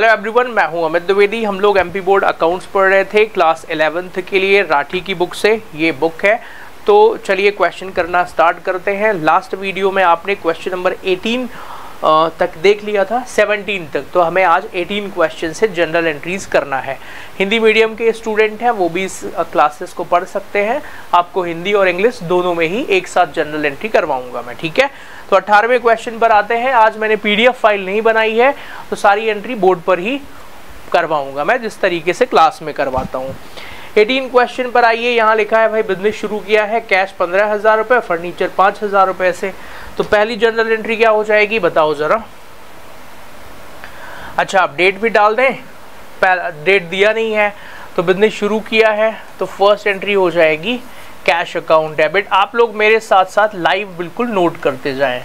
Hello everyone, मैं हूं अमित द्विवेदी। हम लोग एमपी बोर्ड अकाउंट्स पढ़ रहे थे क्लास 11th के लिए राठी की बुक से। ये बुक है, तो चलिए क्वेश्चन करना स्टार्ट करते हैं। लास्ट वीडियो में आपने क्वेश्चन नंबर 18 तक देख लिया था, 17 तक। तो हमें आज 18 क्वेश्चन से जनरल एंट्रीज करना है। हिंदी मीडियम के स्टूडेंट हैं, वो भी इस क्लासेस को पढ़ सकते हैं। आपको हिंदी और इंग्लिश दोनों में ही एक साथ जनरल एंट्री करवाऊंगा मैं, ठीक है। तो 18वें क्वेश्चन पर आते हैं। आज मैंने पीडीएफ फाइल नहीं बनाई है, तो सारी एंट्री बोर्ड पर ही करवाऊंगा मैं, जिस तरीके से क्लास में करवाता हूँ। 18 क्वेश्चन पर आइए। यहाँ लिखा है भाई, बिजनेस शुरू किया है, कैश 15,000 रुपये, फर्नीचर 5,000 रुपये से। तो पहली जनरल एंट्री क्या हो जाएगी, बताओ जरा। अच्छा, आप डेट भी डाल दें, डेट दिया नहीं है। तो बिजनेस शुरू किया है, तो फर्स्ट एंट्री हो जाएगी कैश अकाउंट डेबिट। आप लोग मेरे साथ साथ लाइव बिल्कुल नोट करते जाएं।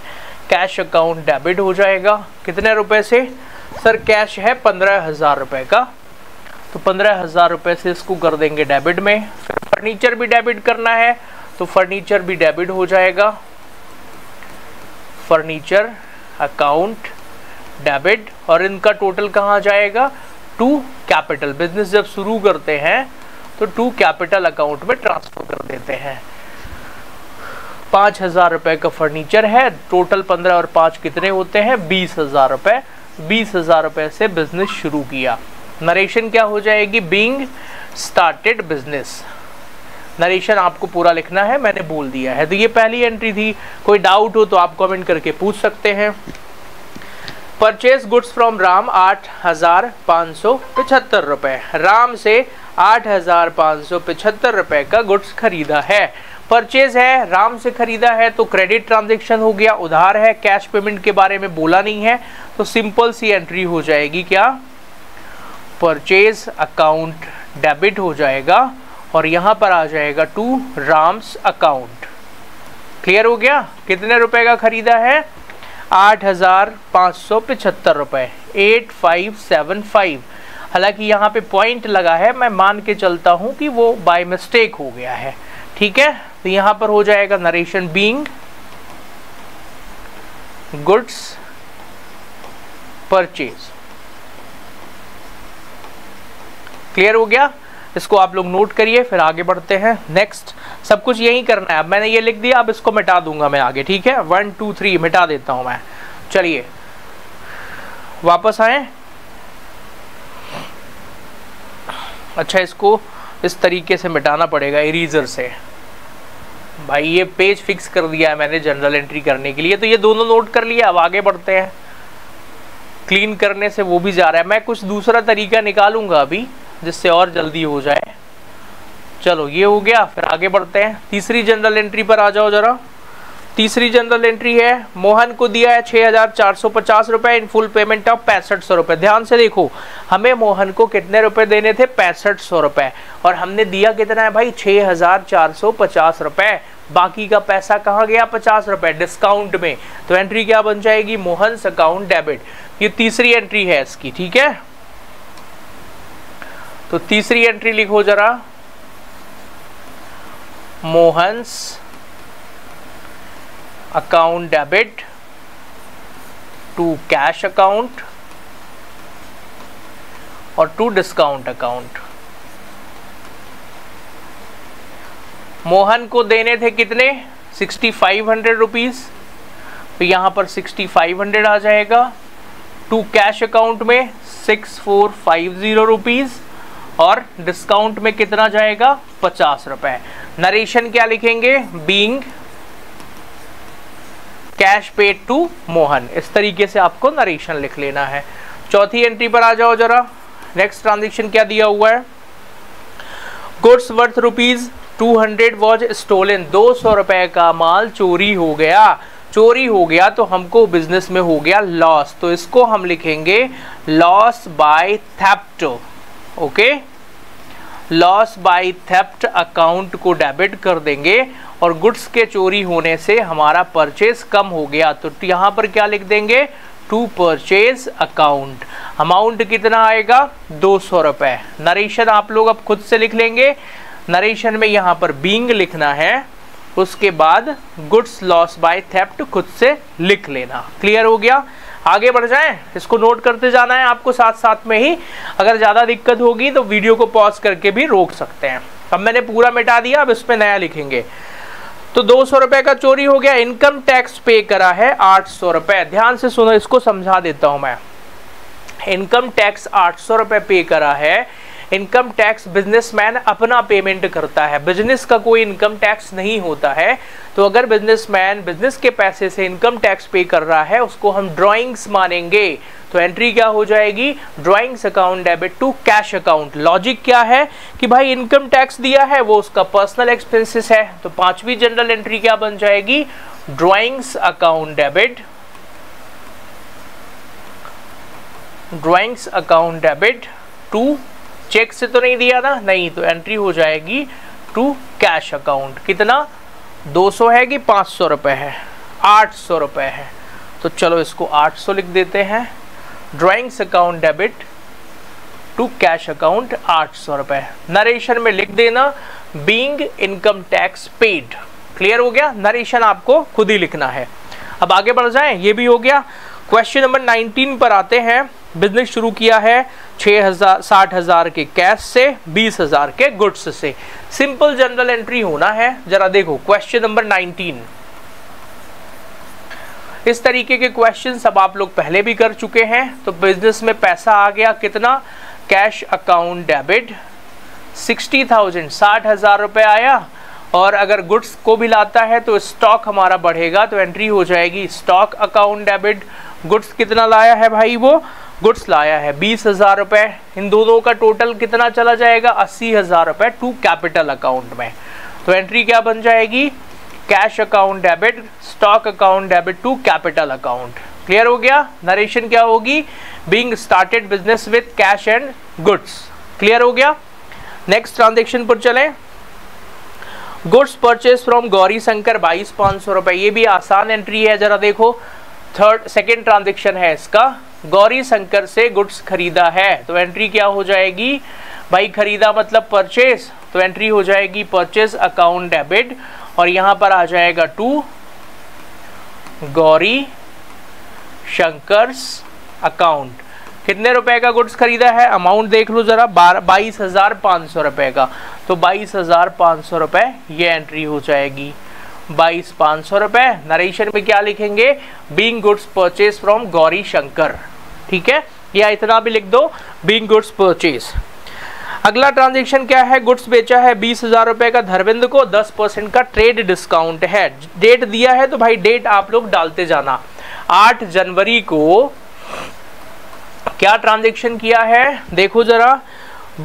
कैश अकाउंट डेबिट हो जाएगा कितने रुपए से? सर कैश है 15,000 रुपये का, तो 15,000 रुपये से इसको कर देंगे डेबिट में। फर्नीचर भी डेबिट करना है, तो फर्नीचर भी डेबिट हो जाएगा। फर्नीचर अकाउंट डेबिट, और इनका टोटल कहाँ जाएगा? To capital. बिजनेस जब शुरू करते हैं तो टू कैपिटल अकाउंट में ट्रांसफर कर देते हैं। 5,000 रुपये का फर्नीचर है, टोटल 15 और 5 कितने होते हैं? 20,000 रुपये। 20,000 रुपये से बिजनेस शुरू किया। नरेशन क्या हो जाएगी? Being started business. नरेशन आपको पूरा लिखना है, मैंने बोल दिया है। तो ये पहली एंट्री थी। कोई डाउट हो तो आप कमेंट करके पूछ सकते हैं। परचेज गुड्स फ्रॉम राम 8,575 रुपये। राम से 8,575 रुपये का गुड्स खरीदा है। परचेज है, राम से खरीदा है, तो क्रेडिट ट्रांजेक्शन हो गया, उधार है। कैश पेमेंट के बारे में बोला नहीं है, तो सिंपल सी एंट्री हो जाएगी क्या? परचेज अकाउंट डेबिट हो जाएगा, और यहाँ पर आ जाएगा टू राम्स अकाउंट। क्लियर हो गया? कितने रुपए का खरीदा है? 8,575 रुपये, 8,575। हालांकि यहाँ पे पॉइंट लगा है, मैं मान के चलता हूँ कि वो बाय मिस्टेक हो गया है, ठीक है। तो यहाँ पर हो जाएगा narration being goods purchase. Clear हो गया? इसको आप लोग नोट करिए, फिर आगे बढ़ते हैं। नेक्स्ट सब कुछ यही करना है। अब मैंने ये लिख दिया, अब इसको मिटा दूंगा मैं आगे, ठीक है। 1 2 3 मिटा देता हूं मैं। चलिए वापस आए। अच्छा, इसको इस तरीके से मिटाना पड़ेगा इरेजर से। भाई ये पेज फिक्स कर दिया है मैंने जनरल एंट्री करने के लिए। तो ये दोनों नोट कर लिया, अब आगे बढ़ते हैं। क्लीन करने से वो भी जा रहा है, मैं कुछ दूसरा तरीका निकालूंगा अभी, जिससे और जल्दी हो जाए। चलो ये हो गया, फिर आगे बढ़ते हैं। तीसरी जनरल एंट्री पर आ जाओ जरा। तीसरी जनरल एंट्री है, मोहन को दिया है 6,450 रुपये इन फुल पेमेंट ऑफ 6,500 रुपये। ध्यान से देखो, हमें मोहन को कितने रुपए देने थे? 6,500 रुपये, और हमने दिया कितना है भाई? 6,450 रुपये। बाकी का पैसा कहाँ गया? 50 रुपये डिस्काउंट में। तो एंट्री क्या बन जाएगी? Mohan's account debit. ये तीसरी एंट्री है इसकी, ठीक है। तो तीसरी एंट्री लिखो जरा, Mohan's account debit to cash account और टू डिस्काउंट अकाउंट। मोहन को देने थे कितने? 6,500 रुपीज़। तो यहाँ पर 6,500 आ जाएगा। टू कैश अकाउंट में 6,450 रुपीज़, और डिस्काउंट में कितना जाएगा? 50 रुपये। नरेशन क्या लिखेंगे? Being cash paid to Mohan. इस तरीके से आपको नरेशन लिख लेना है। चौथी एंट्री पर आ जाओ जरा। नेक्स्ट ट्रांजेक्शन क्या दिया हुआ है? Goods worth rupees 200 was stolen. 200 रुपये का माल चोरी हो गया। चोरी हो गया तो हमको बिजनेस में हो गया लॉस, तो इसको हम लिखेंगे loss by theft. Okay, loss by theft account को डेबिट कर देंगे, और गुड्स के चोरी होने से हमारा परचेज कम हो गया, तो यहाँ पर क्या लिख देंगे? To purchase account. अमाउंट कितना आएगा? 200 रुपये। नरेशन आप लोग अब खुद से लिख लेंगे। नरेशन में यहाँ पर बीइंग लिखना है, उसके बाद गुड्स लॉस बाय थेफ्ट खुद से लिख लेना। क्लियर हो गया? आगे बढ़ जाएं, इसको नोट करते जाना है आपको साथ साथ में ही। अगर ज़्यादा दिक्कत होगी तो वीडियो को पॉज करके भी रोक सकते हैं। अब मैंने पूरा मिटा दिया, अब इसमें नया लिखेंगे। तो 200 रुपये का चोरी हो गया, इनकम टैक्स पे करा है 800 रुपये। ध्यान से सुनो, इसको समझा देता हूं मैं। इनकम टैक्स 800 रुपये पे करा है। इनकम टैक्स बिजनेसमैन अपना पेमेंट करता है, बिजनेस का कोई इनकम टैक्स नहीं होता है। तो अगर बिजनेसमैन बिजनेस के पैसे से इनकम टैक्स पे कर रहा है, उसको हम ड्राइंग्स मानेंगे। तो एंट्री क्या हो जाएगी, drawings account debit to cash account. Logic क्या है कि भाई इनकम टैक्स दिया है, वो उसका पर्सनल एक्सपेंसेस है। तो 5वीं जनरल एंट्री क्या बन जाएगी, drawings account debit, drawings account debit to, cheque से तो नहीं दिया ना, नहीं, तो एंट्री हो जाएगी टू कैश अकाउंट। कितना, 200 है कि 500 रुपये है, 800 रुपये है। तो चलो इसको 800 लिख देते हैं, drawings account debit to cash account 800 रुपये। नरेशन में लिख देना being income tax paid. Clear हो गया, नरेशन आपको खुद ही लिखना है। अब आगे बढ़ जाएं, ये भी हो गया। क्वेश्चन नंबर 19 पर आते हैं। बिजनेस शुरू किया है 60,000 के कैश से, 20,000 के गुड्स से। सिंपल जनरल एंट्री होना है। जरा देखो क्वेश्चन नंबर 19। इस तरीके के क्वेश्चन सब आप लोग पहले भी कर चुके हैं। तो बिजनेस में पैसा आ गया कितना, कैश अकाउंट डेबिट 60,000, 60,000 रुपये आया। और अगर गुड्स को भी लाता है तो स्टॉक हमारा बढ़ेगा, तो एंट्री हो जाएगी स्टॉक अकाउंट डेबिट। गुड्स कितना लाया है भाई, वो गुड्स लाया है 20,000 रुपये। इन दोनों का टोटल कितना चला जाएगा, 80,000 रुपये टू कैपिटल अकाउंट में। तो एंट्री क्या बन जाएगी, cash account debit stock account debit to capital account. Clear हो गया, नरेशन क्या होगी, being started business with cash and goods. Clear हो गया, नेक्स्ट ट्रांजेक्शन पर चलें। गुड्स परचेज फ्रॉम गौरीशंकर 22,500 रुपये। ये भी आसान एंट्री है, जरा देखो सेकेंड ट्रांजेक्शन है इसका। गौरीशंकर से गुड्स खरीदा है, तो एंट्री क्या हो जाएगी भाई, खरीदा मतलब परचेज। तो एंट्री हो जाएगी परचेज अकाउंट डेबिट, और यहाँ पर आ जाएगा टू गौरीशंकर्स अकाउंट। कितने रुपए का गुड्स खरीदा है, अमाउंट देख लो जरा, 22,500 रुपये का। तो 22,500 रुपये ये एंट्री हो जाएगी, 22,500 रुपये। नरेशन में क्या लिखेंगे, being goods purchase from Gaurishankar. ठीक है, या इतना भी लिख दो, बीइंग गुड्स परचेज। अगला ट्रांजेक्शन क्या है, गुड्स बेचा है 20,000 रुपये का धर्मेंद्र को, 10% का ट्रेड डिस्काउंट है। डेट दिया है तो भाई डेट आप लोग डालते जाना। 8 जनवरी को क्या ट्रांजेक्शन किया है, देखो जरा,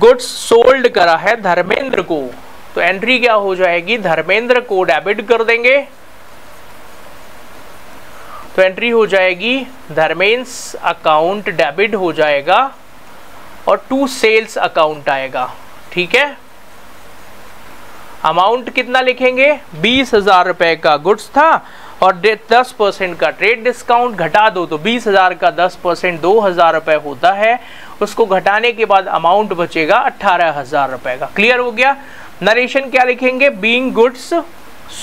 गुड्स सोल्ड करा है धर्मेंद्र को। तो एंट्री क्या हो जाएगी, धर्मेंद्र को डेबिट कर देंगे। तो एंट्री हो जाएगी धर्मेंद्र अकाउंट डेबिट हो जाएगा, और टू सेल्स अकाउंट आएगा। ठीक है, अमाउंट कितना लिखेंगे, 20,000 रुपये का गुड्स था, और 10% का ट्रेड डिस्काउंट घटा दो। तो 20,000 का 10% 2,000 रुपये होता है, उसको घटाने के बाद अमाउंट बचेगा 18,000 रुपये का। क्लियर हो गया, नरेशन क्या लिखेंगे, being goods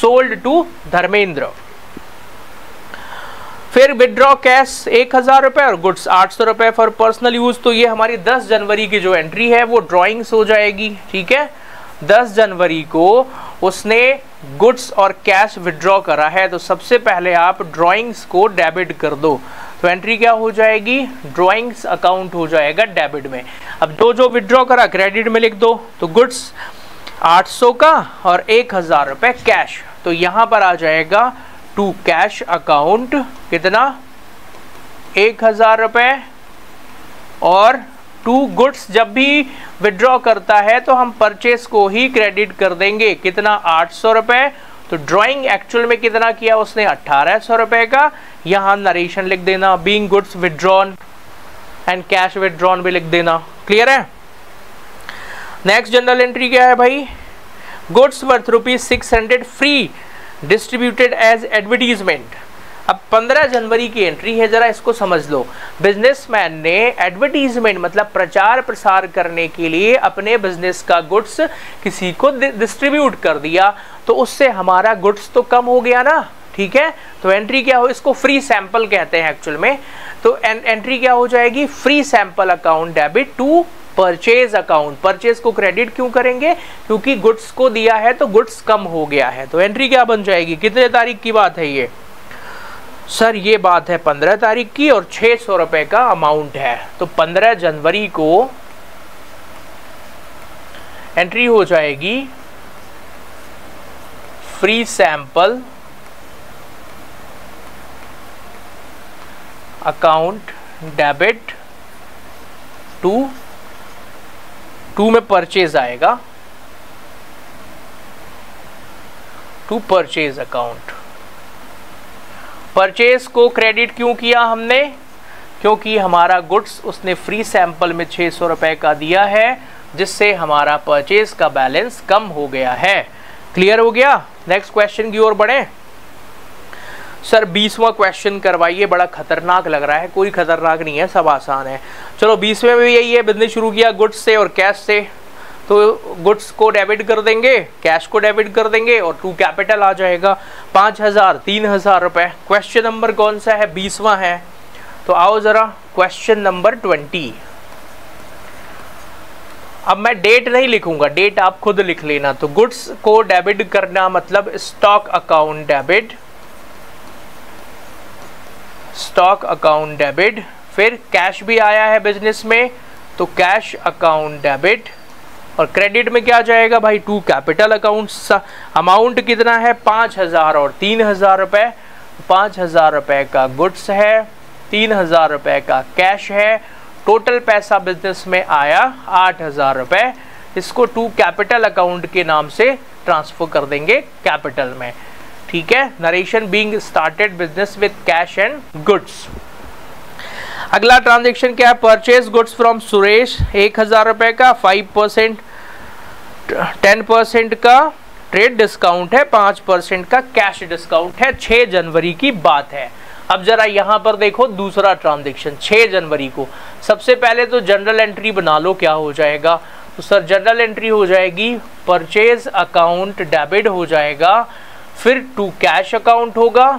sold to Dharmendra. फिर विदड्रॉ कैश 1,000 रुपये और गुड्स 800 रुपये फॉर पर्सनल यूज। तो ये हमारी 10 जनवरी की जो एंट्री है वो ड्रॉइंग्स हो जाएगी। ठीक है, 10 जनवरी को उसने गुड्स और कैश विड्रॉ करा है, तो सबसे पहले आप ड्राइंग्स को डेबिट कर दो। तो एंट्री क्या हो जाएगी, ड्राइंग्स अकाउंट हो जाएगा डेबिट में। अब जो जो विड्रॉ करा क्रेडिट में लिख दो। तो गुड्स 800 का और 1,000 रुपये कैश, तो यहाँ पर आ जाएगा टू कैश अकाउंट। कितना, 1,000 रुपये, और टू गुड्स जब भी विड्रॉ करता है तो हम परचेस को ही क्रेडिट कर देंगे। कितना, 800 रुपये। तो ड्राइंग एक्चुअल में कितना किया उसने, 1800 रुपये का। यहाँ नरेशन लिख देना, being goods withdrawn and cash withdrawn भी लिख देना। क्लियर है, नेक्स्ट जनरल एंट्री क्या है भाई, goods worth ₹600 free distributed as advertisement. अब 15 जनवरी की एंट्री है, जरा इसको समझ लो। बिजनेसमैन ने एडवर्टीजमेंट मतलब प्रचार प्रसार करने के लिए अपने बिजनेस का गुड्स किसी को डिस्ट्रीब्यूट कर दिया, तो उससे हमारा गुड्स तो कम हो गया ना। ठीक है। तो एंट्री क्या हो, इसको फ्री सैंपल कहते हैं एक्चुअल में। तो एंट्री क्या हो जाएगी, free sample account debit to purchase account. Purchase को क्रेडिट क्यों करेंगे, क्योंकि गुड्स को दिया है तो गुड्स कम हो गया है। तो एंट्री क्या बन जाएगी, कितने तारीख की बात है ये सर, ये बात है 15 तारीख की और 600 रुपए का अमाउंट है। तो 15 जनवरी को एंट्री हो जाएगी free sample account debit to, to में परचेज आएगा, टू परचेज अकाउंट। परचेज को क्रेडिट क्यों किया हमने, क्योंकि हमारा गुड्स उसने फ्री सैंपल में 600 रुपए का दिया है, जिससे हमारा परचेज का बैलेंस कम हो गया है। क्लियर हो गया। नेक्स्ट क्वेश्चन की ओर बढ़े। सर 20वां क्वेश्चन करवाइए, बड़ा खतरनाक लग रहा है। कोई खतरनाक नहीं है, सब आसान है। चलो 20वें में भी यही है, बिजनेस शुरू किया गुड्स से और कैश से। तो गुड्स को डेबिट कर देंगे, कैश को डेबिट कर देंगे और टू कैपिटल आ जाएगा 5000 3000 रुपये। क्वेश्चन नंबर कौन सा है, 20वां है। तो आओ जरा क्वेश्चन नंबर 20। अब मैं डेट नहीं लिखूंगा, डेट आप खुद लिख लेना। तो गुड्स को डेबिट करना मतलब stock account debit, stock account debit. फिर कैश भी आया है बिजनेस में, तो कैश अकाउंट डेबिट। और क्रेडिट में क्या जाएगा भाई, टू कैपिटल अकाउंट्स। अमाउंट कितना है, 5000 और 3000 रुपये। 5000 रुपये का गुड्स है, 3000 रुपये का कैश है। टोटल पैसा बिजनेस में आया 8000 रुपये। इसको टू कैपिटल अकाउंट के नाम से ट्रांसफर कर देंगे कैपिटल में, ठीक है। Narration being started business with cash and goods. अगला ट्रांजेक्शन क्या है, परचेज गुड्स फ्रॉम सुरेश 1000 रुपये का, 5% 10% का ट्रेड डिस्काउंट है, 5% का कैश डिस्काउंट है। 6 जनवरी की बात है। अब जरा यहाँ पर देखो दूसरा ट्रांजेक्शन 6 जनवरी को। सबसे पहले तो जनरल एंट्री बना लो, क्या हो जाएगा। तो सर जनरल एंट्री हो जाएगी, परचेज अकाउंट डेबिट हो जाएगा, फिर टू कैश अकाउंट होगा,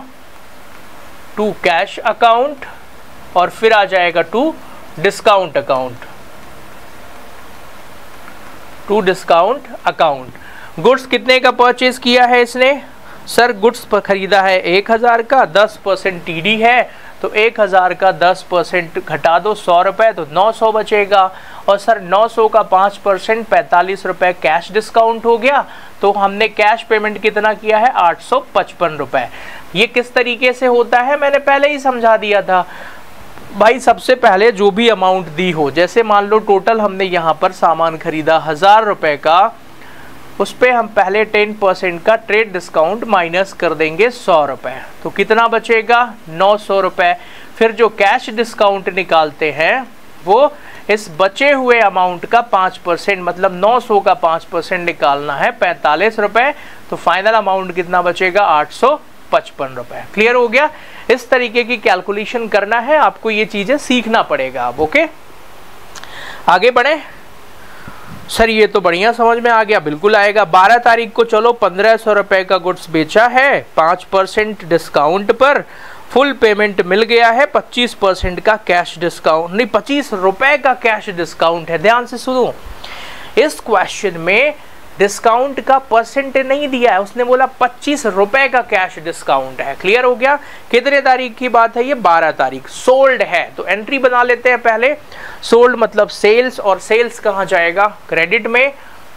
टू कैश अकाउंट, और फिर आ जाएगा to discount account, to discount account. Goods कितने का परचेज किया है इसने सर, गुड्स पर खरीदा है 1000 का, 10% टीडी है, तो 1000 का 10% घटा दो 100 रुपये, तो 900 बचेगा। और सर 900 का 5% 45 रुपये कैश डिस्काउंट हो गया। तो हमने कैश पेमेंट कितना किया है, 855 रुपये। ये किस तरीके से होता है मैंने पहले ही समझा दिया था भाई। सबसे पहले जो भी अमाउंट दी हो, जैसे मान लो टोटल हमने यहाँ पर सामान खरीदा 1000 रुपये का, उस पर हम पहले 10% का ट्रेड डिस्काउंट माइनस कर देंगे 100 रुपये, तो कितना बचेगा 900 रुपये। फिर जो कैश डिस्काउंट निकालते हैं वो इस बचे हुए अमाउंट का 5%, मतलब 900 का 5% निकालना है 45 रुपये, तो फाइनल अमाउंट कितना बचेगा 855 रुपये। क्लियर हो गया। इस तरीके की कैलकुलेशन करना है आपको, ये चीजें सीखना पड़ेगा आप। ओके आगे बढ़े। सर ये तो बढ़िया समझ में आ गया, बिल्कुल आएगा। 12 तारीख को चलो 1500 रुपये का गुड्स बेचा है, 5% डिस्काउंट पर फुल पेमेंट मिल गया है, 25% का कैश डिस्काउंट, नहीं 25 रुपये का कैश डिस्काउंट है। ध्यान से सुनो, इस क्वेश्चन में डिस्काउंट का परसेंट नहीं दिया है, उसने बोला 25 रुपये का कैश डिस्काउंट है। क्लियर हो गया। कितने तारीख की बात है ये, 12 तारीख। सोल्ड है तो एंट्री बना लेते हैं पहले। सोल्ड मतलब सेल्स, और सेल्स कहाँ जाएगा, क्रेडिट में।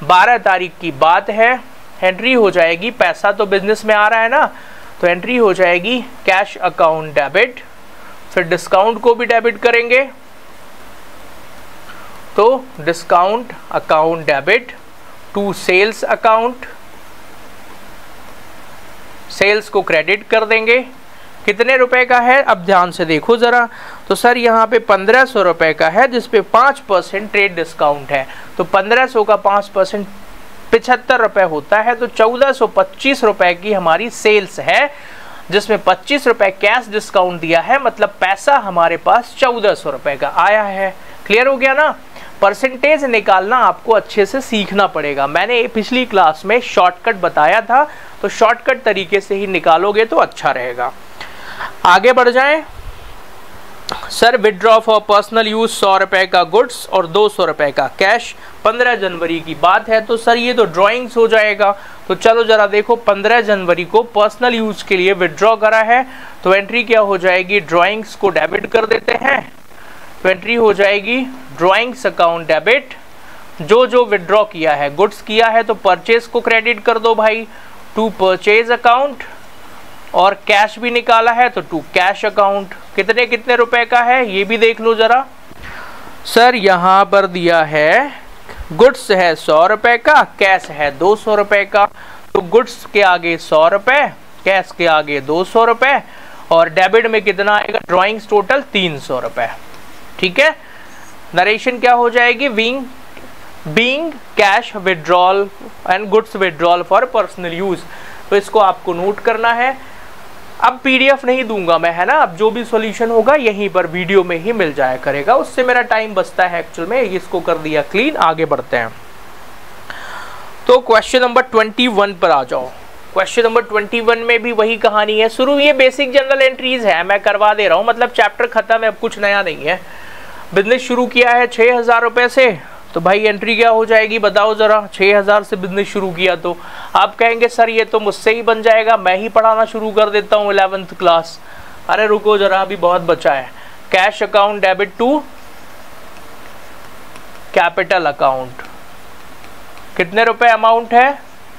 12 तारीख की बात है, एंट्री हो जाएगी, पैसा तो बिजनेस में आ रहा है ना, तो एंट्री हो जाएगी कैश अकाउंट डेबिट, फिर डिस्काउंट को भी डेबिट करेंगे, तो discount account debit to sales account. Sales को क्रेडिट कर देंगे, कितने रुपए का है अब ध्यान से देखो जरा। तो सर यहाँ पे 1500 रुपये का है, जिसपे 5% ट्रेड डिस्काउंट है, तो 1500 का 5% 75 रुपये होता है, तो 1425 रुपये की हमारी सेल्स है, जिसमें 25 रुपये कैश डिस्काउंट दिया है, मतलब पैसा हमारे पास 1400 रुपये का आया है। क्लियर हो गया ना। परसेंटेज निकालना आपको अच्छे से सीखना पड़ेगा। मैंने पिछली क्लास में शॉर्टकट बताया था, तो शॉर्टकट तरीके से ही निकालोगे तो अच्छा रहेगा। आगे बढ़ जाएं। Sir withdraw for personal use 100 रुपए का गुड्स और 200 रुपए का कैश, 15 जनवरी की बात है, तो सर ये तो ड्राइंग्स हो जाएगा। तो चलो जरा देखो, 15 जनवरी को पर्सनल यूज के लिए विड्रॉ करा है, तो एंट्री क्या हो जाएगी, ड्राइंग्स को डेबिट कर देते हैं, तो एंट्री हो जाएगी ड्राइंग्स अकाउंट डेबिट। जो जो विड्रॉ किया है, गुड्स किया है तो परचेज को क्रेडिट कर दो भाई, टू परचेज अकाउंट, और कैश भी निकाला है तो टू कैश अकाउंट। कितने कितने रुपए का है ये भी देख लो जरा। सर यहाँ पर दिया है गुड्स है 100 रुपए का, कैश है 200 रुपए का, तो गुड्स के आगे 100 रुपए, कैश के आगे 200 रुपए, और डेबिट में कितना आएगा, ड्राइंग्स टोटल 300 रुपए। ठीक है, नरेशन क्या हो जाएगी, being cash withdrawal and goods withdrawal for personal use. तो इसको आपको नोट करना है। अब पीडीएफ नहीं दूंगा मैं, है ना, अब जो भी सॉल्यूशन होगा यहीं पर वीडियो में ही मिल जाया करेगा, उससे मेरा टाइम बचता है एक्चुअल में। इसको कर दिया क्लीन, आगे बढ़ते हैं। तो क्वेश्चन नंबर 21 पर आ जाओ। क्वेश्चन नंबर 21 में भी वही कहानी है शुरू। ये बेसिक जनरल एंट्रीज है, मैं करवा दे रहा हूँ, मतलब चैप्टर खत्म है, अब कुछ नया नहीं है। बिजनेस शुरू किया है 6,000 रुपये से, तो भाई एंट्री क्या हो जाएगी बताओ जरा। 6,000 से बिजनेस शुरू किया, तो आप कहेंगे सर ये तो मुझसे ही बन जाएगा, मैं ही पढ़ाना शुरू कर देता हूँ 11th क्लास। अरे रुको जरा, अभी बहुत बचा है। Cash account debit to capital account, कितने रुपए अमाउंट है,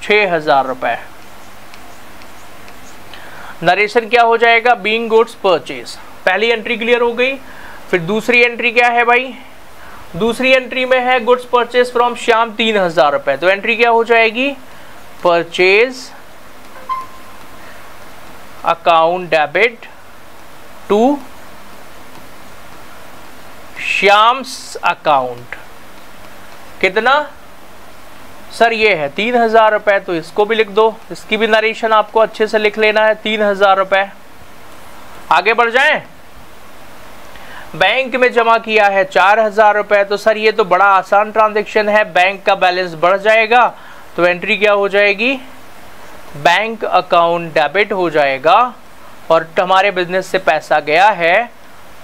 6,000 रुपए। नरेशन क्या हो जाएगा, बीइंग गुड्स परचेज। पहली एंट्री क्लियर हो गई। फिर दूसरी एंट्री क्या है भाई, दूसरी एंट्री में है गुड्स परचेज फ्रॉम श्याम 3,000 रुपए, तो एंट्री क्या हो जाएगी, purchase account debit to Shyam's account. कितना सर, ये है 3,000 रुपए, तो इसको भी लिख दो, इसकी भी नरेशन आपको अच्छे से लिख लेना है, 3,000 रुपए। आगे बढ़ जाएं। बैंक में जमा किया है 4,000 रुपए, तो सर ये तो बड़ा आसान ट्रांजैक्शन है, बैंक का बैलेंस बढ़ जाएगा, तो एंट्री क्या हो जाएगी, बैंक अकाउंट डेबिट हो जाएगा, और हमारे बिजनेस से पैसा गया है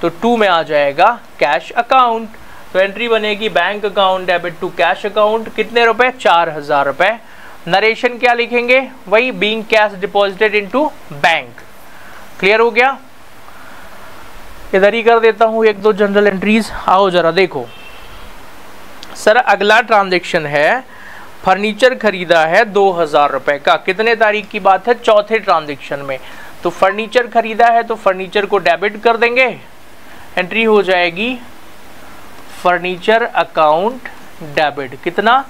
तो टू में आ जाएगा कैश अकाउंट, तो एंट्री बनेगी bank account debit to cash account. कितने रुपए, 4,000 रुपए। नरेशन क्या लिखेंगे, वही being cash deposited into bank. Clear हो गया, इधर ही कर देता हूँ एक दो जनरल एंट्रीज। आओ जरा देखो सर, अगला ट्रांजैक्शन है, फर्नीचर खरीदा है 2,000 रुपए का, कितने तारीख की बात है, चौथे ट्रांजैक्शन में। तो फर्नीचर खरीदा है तो फर्नीचर को डेबिट कर देंगे, एंट्री हो जाएगी फर्नीचर अकाउंट डेबिट, कितना,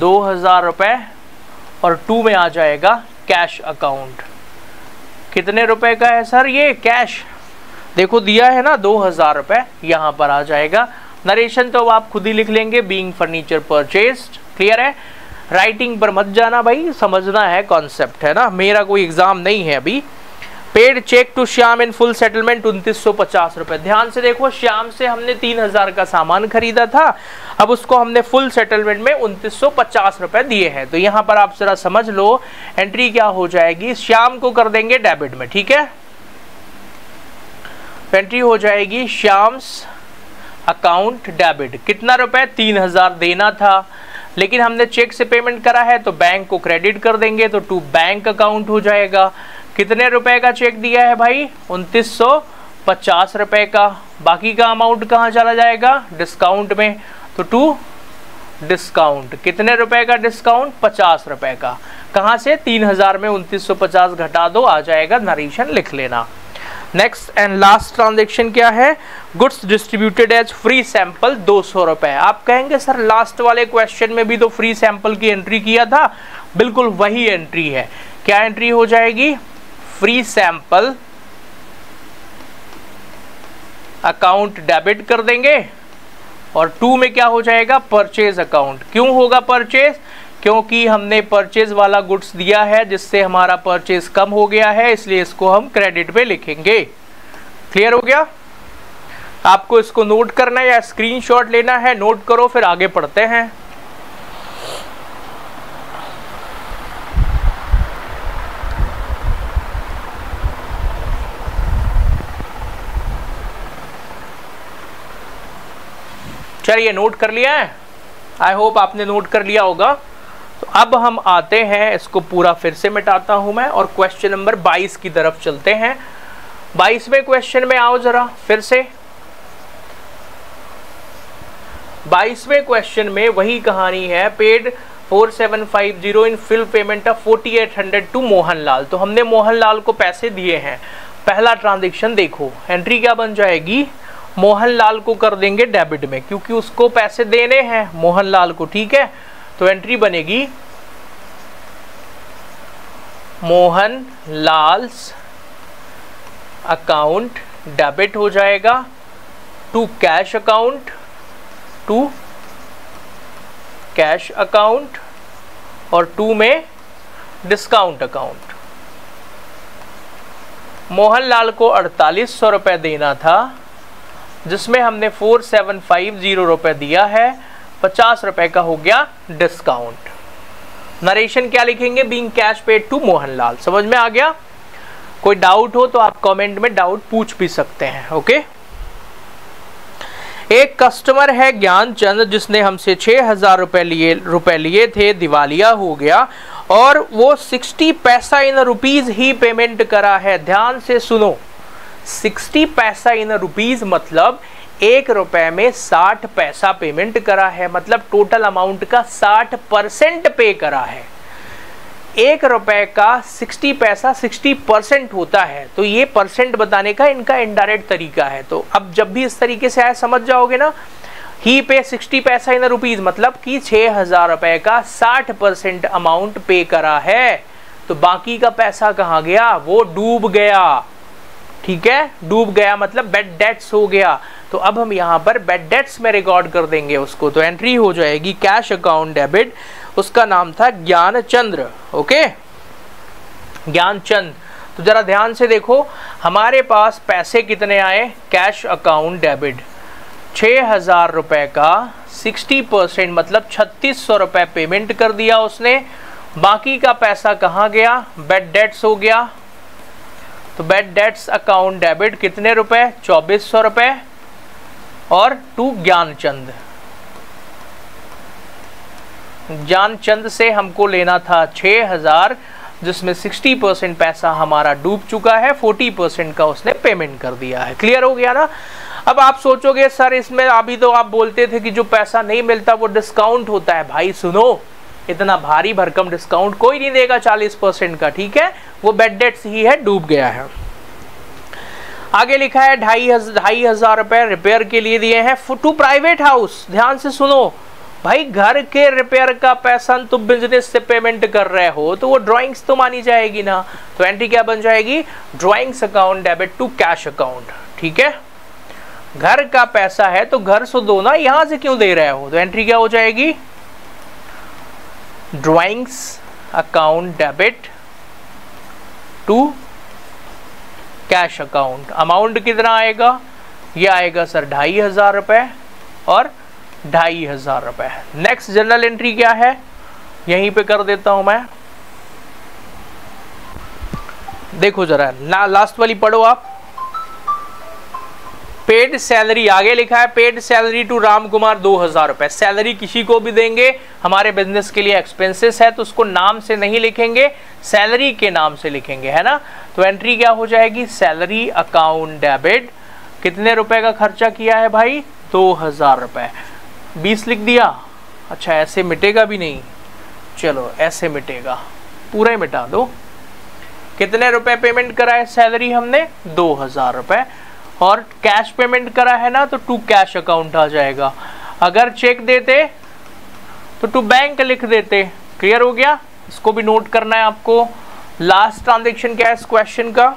2,000 रुपये, और टू में आ जाएगा कैश अकाउंट। कितने रुपए का है सर ये, कैश, देखो दिया है ना 2,000 रुपये, यहाँ पर आ जाएगा। नरेशन तो आप खुद ही लिख लेंगे, बीइंग फर्नीचर परचेस्ड। क्लियर है, राइटिंग पर मत जाना भाई, समझना है कॉन्सेप्ट, है ना, मेरा कोई एग्जाम नहीं है अभी। Paid cheque to Shyam in full settlement 2,950 रुपये। ध्यान से देखो, श्याम से हमने 3,000 का सामान खरीदा था, अब उसको हमने फुल सेटलमेंट में 2,950 रुपये दिए हैं, तो यहाँ पर आप जरा समझ लो एंट्री क्या हो जाएगी, श्याम को कर देंगे डेबिट में। ठीक है, एंट्री हो जाएगी श्याम्स अकाउंट डेबिट। कितना रुपए, 3,000 देना था, लेकिन हमने चेक से पेमेंट करा है तो बैंक को क्रेडिट कर देंगे, तो टू बैंक अकाउंट हो जाएगा। कितने रुपए का चेक दिया है भाई, 2,950 रुपए का, बाकी का अमाउंट कहाँ चला जाएगा, डिस्काउंट में, तो टू डिस्काउंट। कितने रुपए का डिस्काउंट, 50 रुपए का, कहाँ से, 3,000 में 2,950 घटा दो, आ जाएगा, नरेशन लिख लेना। नेक्स्ट एंड लास्ट ट्रांजेक्शन क्या है, goods distributed as free sample 200 रुपए। आप कहेंगे सर लास्ट वाले क्वेश्चन में भी तो फ्री सैंपल की एंट्री किया था, बिल्कुल वही एंट्री है। क्या एंट्री हो जाएगी, फ्री सैंपल अकाउंट डेबिट कर देंगे, और टू में क्या हो जाएगा, परचेज अकाउंट। क्यों होगा परचेज, क्योंकि हमने परचेज वाला गुड्स दिया है, जिससे हमारा परचेज कम हो गया है, इसलिए इसको हम क्रेडिट पे लिखेंगे। क्लियर हो गया, आपको इसको नोट करना है या स्क्रीनशॉट लेना है, नोट करो फिर आगे पढ़ते हैं। चलिए नोट कर लिया है, आई होप आपने नोट कर लिया होगा। तो अब हम आते हैं, इसको पूरा फिर से मिटाता हूं मैं और क्वेश्चन नंबर 22 की तरफ चलते हैं। 22वें क्वेश्चन में आओ जरा फिर से। 22वें क्वेश्चन में वही कहानी है, paid 4750 in full payment of 4800 to Mohan Lal. तो हमने मोहन लाल को पैसे दिए हैं। पहला ट्रांजेक्शन देखो, एंट्री क्या बन जाएगी, मोहन लाल को कर देंगे डेबिट में क्योंकि उसको पैसे देने हैं मोहन लाल को, ठीक है। तो एंट्री बनेगी मोहन लाल्स अकाउंट डेबिट हो जाएगा to cash account, to cash account और टू में डिस्काउंट अकाउंट। मोहन लाल को 4800 रुपये देना था जिसमें हमने 4750 रुपये दिया है, 50 रुपये का हो गया डिस्काउंट। नरेशन क्या लिखेंगे, being cash paid to Mohan Lal. समझ में आ गया? कोई डाउट हो तो आप कमेंट में डाउट पूछ भी सकते हैं, ओके। एक कस्टमर है ज्ञान चंद जिसने हमसे 6000 रुपए लिए थे, दिवालिया हो गया और वो 60 पैसा इन रुपीज ही पेमेंट करा है। ध्यान से सुनो, 60 पैसा इन रुपीज मतलब 1 रुपए में 60 पैसा पेमेंट करा है, मतलब टोटल अमाउंट का 60% पे करा है। 1 रुपए का 60 पैसा 60% होता है, तो ये परसेंट बताने का इनका इनडायरेक्ट तरीका है। तो अब जब भी इस तरीके से आए समझ जाओगे ना, ही पे 60 पैसा इन रुपीज मतलब कि 6000 रुपए का 60% अमाउंट पे करा है। तो बाकी का पैसा कहाँ गया, वो डूब गया, ठीक है, डूब गया मतलब बेड डेट्स हो गया। तो अब हम यहाँ पर बेड डेट्स में रिकॉर्ड कर देंगे उसको। तो एंट्री हो जाएगी कैश अकाउंट डेबिट, उसका नाम था ज्ञान चंद्र, ओके, ज्ञान चंद। तो जरा ध्यान से देखो हमारे पास पैसे कितने आए, कैश अकाउंट डेबिट 6000 रुपये का 60% मतलब 3600 रुपये पेमेंट कर दिया उसने। बाकी का पैसा कहाँ गया, बेड डेट्स हो गया। तो बेड डेट्स अकाउंट डेबिट कितने रुपए, 2400 रुपये और टू ज्ञानचंद। ज्ञानचंद से हमको लेना था 6000 जिसमें 60% पैसा हमारा डूब चुका है, 40% का उसने पेमेंट कर दिया है। क्लियर हो गया ना? अब आप सोचोगे सर इसमें अभी तो आप बोलते थे कि जो पैसा नहीं मिलता वो डिस्काउंट होता है। भाई सुनो, इतना भारी भरकम डिस्काउंट कोई नहीं देगा 40% का, ठीक है, वो बेड डेट्स ही है, डूब गया है। आगे लिखा है 2500 रुपये रिपेयर के लिए दिए हैं टू प्राइवेट हाउस। ध्यान से सुनो भाई, घर के रिपेयर का पैसा तुम बिजनेस से पेमेंट कर रहे हो तो वो ड्राइंग्स तो मानी जाएगी ना। तो एंट्री क्या बन जाएगी, drawings account debit to cash account, ठीक है। घर का पैसा है तो घर से दो ना, यहां से क्यों दे रहे हो। तो एंट्री क्या हो जाएगी, drawings account debit to cash account. Amount कितना आएगा, ये आएगा सर 2500 रुपये और 2500 रुपये। नेक्स्ट जनरल एंट्री क्या है, यहीं पे कर देता हूं मैं। देखो जरा लास्ट वाली पढ़ो आप, पेड सैलरी, आगे लिखा है paid salary to Ram Kumar 2000 रुपये। सैलरी किसी को भी देंगे, हमारे बिजनेस के लिए एक्सपेंसेस है तो उसको नाम से नहीं लिखेंगे, सैलरी के नाम से लिखेंगे, है ना। तो एंट्री क्या हो जाएगी, सैलरी अकाउंट डेबिट कितने रुपए का खर्चा किया है भाई, 2000 रुपये। 20 लिख दिया, अच्छा ऐसे मिटेगा भी नहीं, चलो ऐसे मिटेगा, पूरा ही मिटा दो। कितने रुपए पेमेंट करा है सैलरी हमने, 2000 रुपये और कैश पेमेंट करा है ना, तो टू कैश अकाउंट आ जाएगा। अगर चेक देते तो टू बैंक लिख देते। क्लियर हो गया? इसको भी नोट करना है आपको। लास्ट ट्रांजेक्शन क्या है इस क्वेश्चन का,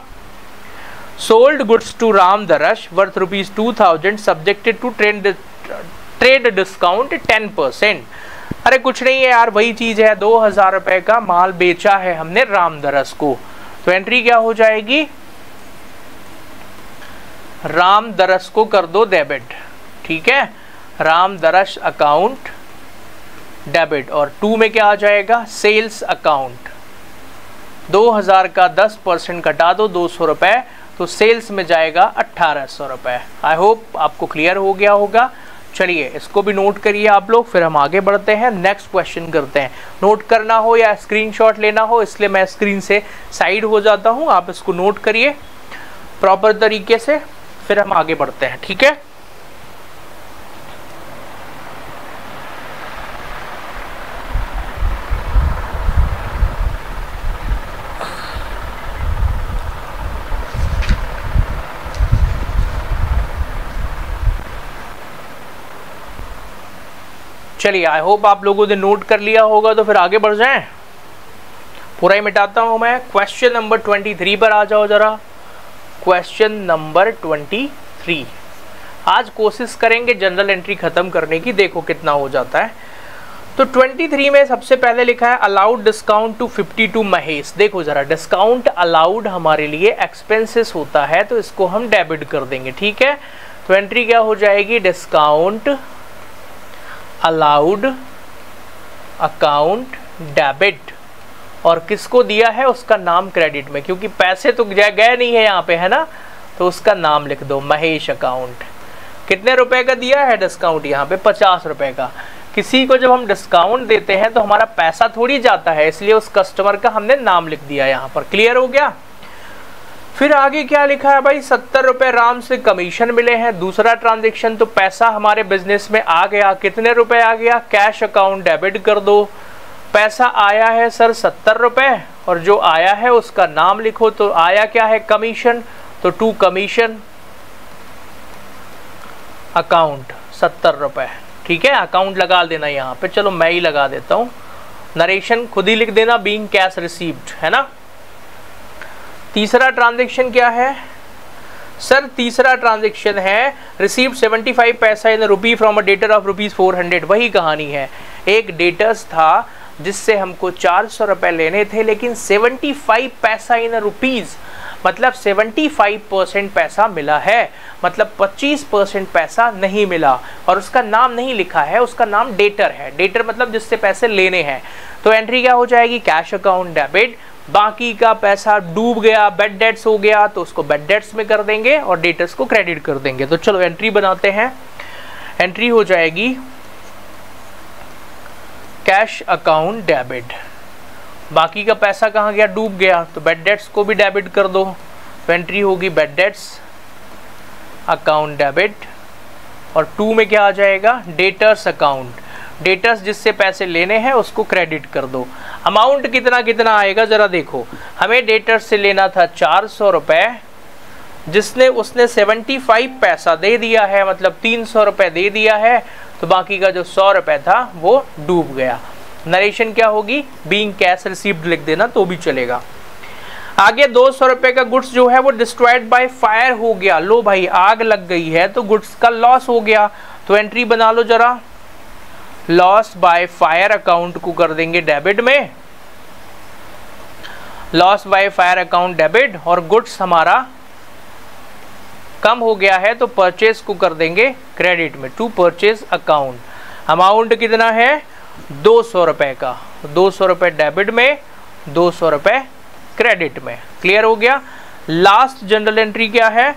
sold goods to Ram Darash worth rupees 2000 subjected to trade discount 10%। अरे कुछ नहीं है यार, वही चीज है, 2000 रुपए का माल बेचा है हमने रामदरस को। तो एंट्री क्या हो जाएगी, राम दरस को कर दो डेबिट, ठीक है, राम दरस अकाउंट डेबिट। और 2 में क्या आ जाएगा, सेल्स अकाउंट। 2000 का 10% घटा दो 200 रुपये, तो सेल्स में जाएगा 1800 रुपये। आई होप आपको क्लियर हो गया होगा। चलिए इसको भी नोट करिए आप लोग, फिर हम आगे बढ़ते हैं, नेक्स्ट क्वेश्चन करते हैं। नोट करना हो या स्क्रीनशॉट लेना हो, इसलिए मैं स्क्रीन से साइड हो जाता हूं, आप इसको नोट करिए प्रॉपर तरीके से, फिर हम आगे बढ़ते हैं, ठीक है। चलिए आई होप आप लोगों ने नोट कर लिया होगा, तो फिर आगे बढ़ जाएं। पूरा ही मिटाता हूं मैं। क्वेश्चन नंबर 23 पर आ जाओ जरा। क्वेश्चन नंबर 23, आज कोशिश करेंगे जनरल एंट्री खत्म करने की, देखो कितना हो जाता है। तो 23 में सबसे पहले लिखा है अलाउड डिस्काउंट टू 52 महेश। देखो जरा, डिस्काउंट अलाउड हमारे लिए एक्सपेंसेस होता है, तो इसको हम डेबिट कर देंगे, ठीक है। तो एंट्री क्या हो जाएगी, डिस्काउंट अलाउड अकाउंट डेबिट। और किसको दिया है, उसका नाम क्रेडिट में, क्योंकि पैसे तो गए नहीं है यहाँ पे, है ना, तो उसका नाम लिख दो, महेश अकाउंट। कितने रुपए का दिया है डिस्काउंट, यहाँ पे 50 रुपए का। किसी को जब हम डिस्काउंट देते हैं तो हमारा पैसा थोड़ी जाता है, इसलिए उस कस्टमर का हमने नाम लिख दिया यहाँ पर। क्लियर हो गया। फिर आगे क्या लिखा है भाई, 70 रुपये राम से कमीशन मिले हैं, दूसरा ट्रांजेक्शन, तो पैसा हमारे बिजनेस में आ गया। कितने रुपए आ गया, कैश अकाउंट डेबिट कर दो। पैसा आया है सर 70 रुपये, और जो आया है उसका नाम लिखो। तो आया क्या है, कमीशन, तो टू कमीशन अकाउंट 70 रुपये, ठीक है। अकाउंट लगा देना यहाँ पे, चलो मैं ही लगा देता हूँ, नरेशन खुद ही लिख देना, बीइंग कैश रिसीव्ड, है ना। तीसरा ट्रांजेक्शन क्या है सर, तीसरा ट्रांजेक्शन है रिसीव 75 पैसा in rupee from a debtor of ₹400। वही कहानी है, एक डेटर्स था जिससे हमको 400 रुपये लेने थे, लेकिन 75 पैसा इन रुपीज़, मतलब 75% पैसा मिला है, मतलब 25% पैसा नहीं मिला। और उसका नाम नहीं लिखा है, उसका नाम डेटर है, डेटर मतलब जिससे पैसे लेने हैं। तो एंट्री क्या हो जाएगी, कैश अकाउंट डेबिट। बाकी का पैसा डूब गया, बैड डेट्स हो गया, तो उसको बैड डेट्स में कर देंगे और डेटर्स को क्रेडिट कर देंगे। तो चलो एंट्री बनाते हैं। एंट्री हो जाएगी कैश अकाउंट डेबिट, बाकी का पैसा कहाँ गया, डूब गया, तो बैड डेट्स को भी डेबिट कर दो। तो एंट्री होगी बैड डेट्स अकाउंट डेबिट। और 2 में क्या आ जाएगा, डेटर्स अकाउंट, डेटर्स जिससे पैसे लेने हैं उसको क्रेडिट कर दो। अमाउंट कितना कितना आएगा ज़रा देखो, हमें डेटर्स से लेना था 400 रुपये, जिसने उसने 75 पैसा दे दिया है, मतलब 300 रुपये दे दिया है। तो बाकी का जो 100 रुपये था वो डूब गया। नरेशन क्या होगी, बीइंग कैश रिसीव्ड लिख देना, तो भी चलेगा। आगे 200 रुपये का गुड्स जो है वो डिस्ट्रॉयड बाय फायर हो गया। लो भाई, आग लग गई है तो गुड्स का लॉस हो गया। तो एंट्री बना लो जरा, लॉस बाय फायर अकाउंट को कर देंगे डेबिट में, loss by fire account debit. और गुड्स हमारा कम हो गया है तो परचेज को कर देंगे क्रेडिट में, टू परचेज अकाउंट। अमाउंट कितना है, 200 रुपये का, 200 रुपये डेबिट में, 200 रुपये क्रेडिट में। क्लियर हो गया। लास्ट जनरल एंट्री क्या है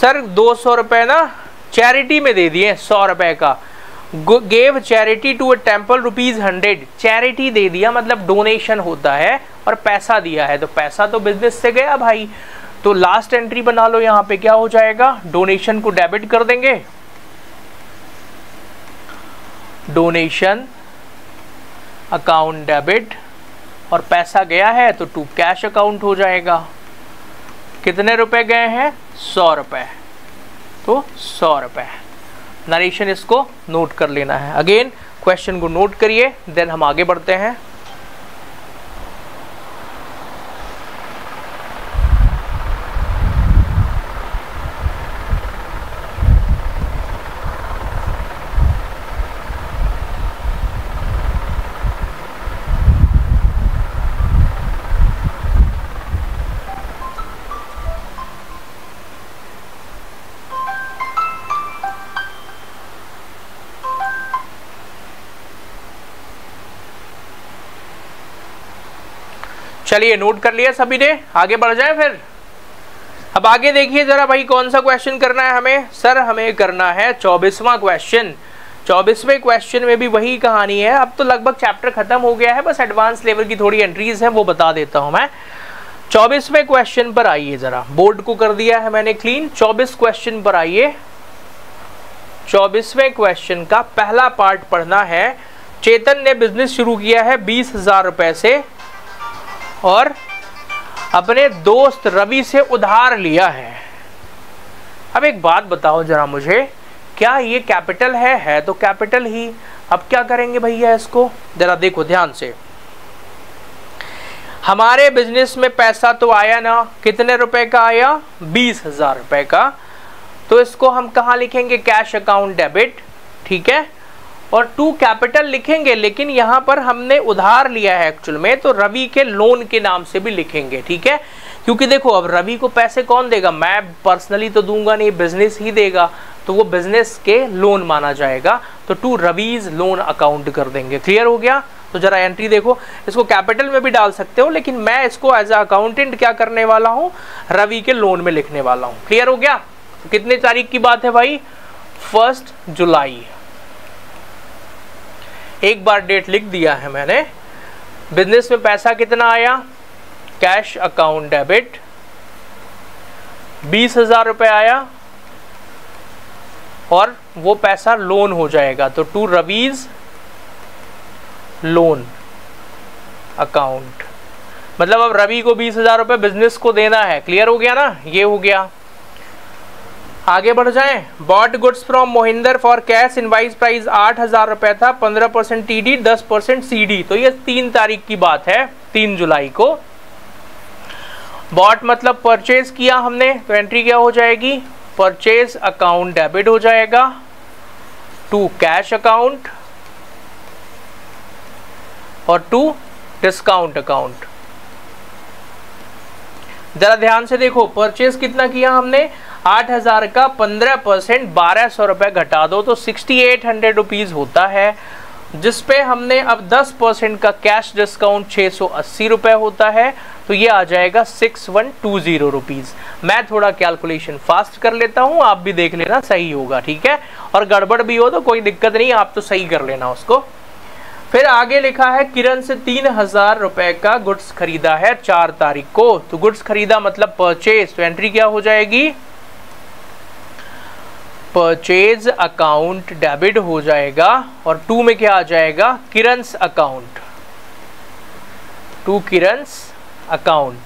सर, 200 रुपये ना चैरिटी में दे दिए, 100 रुपये का, gave charity to a temple ₹100। Charity दे दिया मतलब डोनेशन होता है, और पैसा दिया है, तो पैसा तो बिजनेस से गया भाई। तो लास्ट एंट्री बना लो, यहाँ पे क्या हो जाएगा, डोनेशन को डेबिट कर देंगे, डोनेशन अकाउंट डेबिट। और पैसा गया है तो टू कैश अकाउंट हो जाएगा। कितने रुपए गए हैं, 100 रुपये, तो 100 रुपये। नरेशन इसको नोट कर लेना है, अगेन क्वेश्चन को नोट करिए, देन हम आगे बढ़ते हैं। चलिए नोट कर लिया सभी ने, आगे बढ़ जाए फिर। अब आगे देखिए जरा भाई कौन सा क्वेश्चन करना है हमें। सर हमें करना है 24वां क्वेश्चन। 24वें क्वेश्चन में भी वही कहानी है। अब तो लगभग चैप्टर खत्म हो गया है, बस एडवांस लेवल की थोड़ी एंट्रीज हैं वो बता देता हूं मैं। 24वें क्वेश्चन पर आइए जरा, बोर्ड को कर दिया है मैंने क्लीन। 24 क्वेश्चन पर आइए। 24वें क्वेश्चन का पहला पार्ट पढ़ना है। चेतन ने बिजनेस शुरू किया है 20,000 रुपए से और अपने दोस्त रवि से उधार लिया है। अब एक बात बताओ जरा मुझे, क्या ये कैपिटल है तो कैपिटल ही। अब क्या करेंगे भैया इसको, जरा देखो ध्यान से। हमारे बिजनेस में पैसा तो आया ना, कितने रुपए का आया, 20,000 रुपए का। तो इसको हम कहाँ लिखेंगे, कैश अकाउंट डेबिट, ठीक है, और टू कैपिटल लिखेंगे। लेकिन यहाँ पर हमने उधार लिया है एक्चुअल में, तो रवि के लोन के नाम से भी लिखेंगे, ठीक है। क्योंकि देखो अब रवि को पैसे कौन देगा, मैं पर्सनली तो दूंगा नहीं, बिजनेस ही देगा, तो वो बिजनेस के लोन माना जाएगा। तो टू रवीज लोन अकाउंट कर देंगे। क्लियर हो गया। तो जरा एंट्री देखो, इसको कैपिटल में भी डाल सकते हो, लेकिन मैं इसको एज अ अकाउंटेंट क्या करने वाला हूँ, रवि के लोन में लिखने वाला हूँ। क्लियर हो गया। तो कितने तारीख की बात है भाई, 1 जुलाई। एक बार डेट लिख दिया है मैंने। बिजनेस में पैसा कितना आया, कैश अकाउंट डेबिट 20,000 रुपये आया और वो पैसा लोन हो जाएगा। तो टू रवीज लोन अकाउंट, मतलब अब रवि को 20,000 रुपये बिजनेस को देना है। क्लियर हो गया ना, ये हो गया। आगे बढ़ जाएं। Bought goods from Mohinder for cash, invoice price 8,000 रुपये था, 15% टीडी, 10% सीडी। तो ये 3 तारीख की बात है, 3 जुलाई को। बॉट मतलब परचेज किया हमने, तो एंट्री क्या हो जाएगी, परचेज अकाउंट डेबिट हो जाएगा टू कैश अकाउंट और टू डिस्काउंट अकाउंट। जरा ध्यान से देखो, परचेज कितना किया हमने, 8,000 का 15% 1,200 रुपये घटा दो तो 6,800 रुपीज़ होता है, जिस पे हमने अब 10% का कैश डिस्काउंट 680 रुपये होता है, तो ये आ जाएगा 6,120 रुपीज़। मैं थोड़ा कैलकुलेशन फास्ट कर लेता हूँ, आप भी देख लेना, सही होगा, ठीक है। और गड़बड़ भी हो तो कोई दिक्कत नहीं, आप तो सही कर लेना उसको। फिर आगे लिखा है किरण से 3,000 रुपये का गुड्स खरीदा है 4 तारीख को। तो गुड्स खरीदा मतलब परचेज, तो एंट्री क्या हो जाएगी, परचेज अकाउंट डेबिट हो जाएगा और टू में क्या आ जाएगा, Kiran's account to Kiran's account.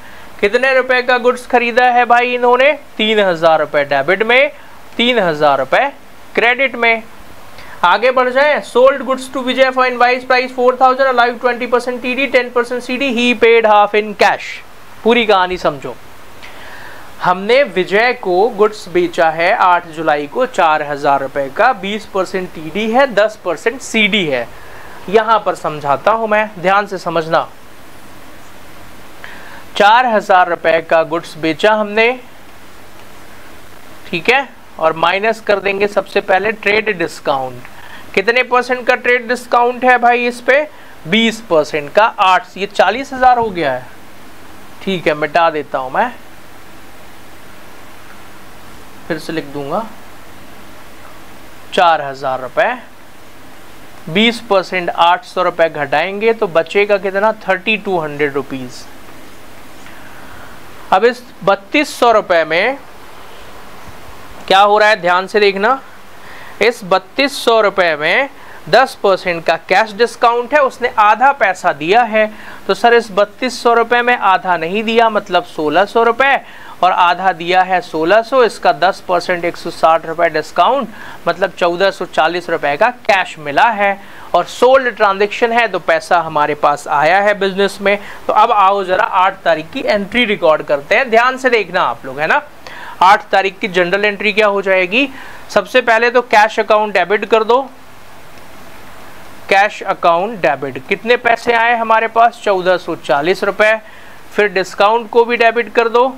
कितने रुपए का गुड्स खरीदा है भाई इन्होंने, 3,000 रुपये डेबिट में, 3,000 रुपये क्रेडिट में। आगे बढ़ जाए। Sold goods to Vijay for invoice price 4,000, alive 20% TD, 10% CD, he paid half in cash. पूरी कहानी समझो, हमने विजय को गुड्स बेचा है 8 जुलाई को 4,000 रुपये का, 20% टीडी है, 10% सीडी है। यहाँ पर समझाता हूँ मैं, ध्यान से समझना। 4,000 रुपये का गुड्स बेचा हमने, ठीक है, और माइनस कर देंगे सबसे पहले ट्रेड डिस्काउंट। कितने परसेंट का ट्रेड डिस्काउंट है भाई इस पे, 20% का 8, ये 40,000 हो गया है, ठीक है, मिटा देता हूं मैं, फिर से लिख दूंगा 4,000 रुपये, 20% 800 रुपये घटाएंगे तो बचेगा कितना, 3,200 रुपीज़। अब इस 3,200 रुपये में क्या हो रहा है, ध्यान से देखना। इस 3,200 रुपये में 10% का कैश डिस्काउंट है, उसने आधा पैसा दिया है, तो सर इस 3,200 रुपये में आधा नहीं दिया, मतलब 1,600 रुपये, और आधा दिया है 1,600, इसका 10% 160 रुपये डिस्काउंट, मतलब 1,440 रुपये का कैश मिला है। और सोल्ड ट्रांजेक्शन है, तो पैसा हमारे पास आया है बिजनेस में। तो अब आओ जरा 8 तारीख की एंट्री रिकॉर्ड करते हैं, ध्यान से देखना आप लोग, है ना। 8 तारीख की जनरल एंट्री क्या हो जाएगी, सबसे पहले तो कैश अकाउंट डेबिट कर दो, कैश अकाउंट डेबिट। कितने पैसे आए हमारे पास, 1,440 रुपये। फिर डिस्काउंट को भी डेबिट कर दो,